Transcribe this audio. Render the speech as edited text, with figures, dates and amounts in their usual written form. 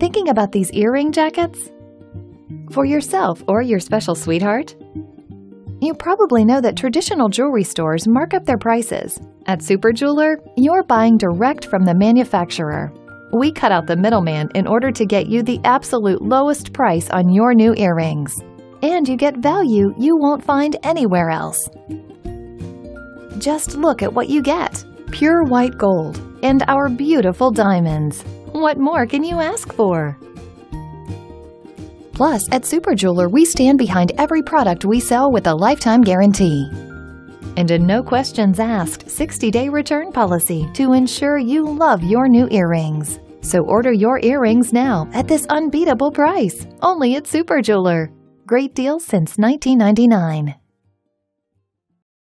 Thinking about these earring jackets? For yourself or your special sweetheart? You probably know that traditional jewelry stores mark up their prices. At SuperJeweler, you're buying direct from the manufacturer. We cut out the middleman in order to get you the absolute lowest price on your new earrings. And you get value you won't find anywhere else. Just look at what you get. Pure white gold and our beautiful diamonds. What more can you ask for? Plus, at SuperJeweler, we stand behind every product we sell with a lifetime guarantee. And a no questions asked 60-day return policy to ensure you love your new earrings. So order your earrings now at this unbeatable price, only at SuperJeweler. Great deal since 1999.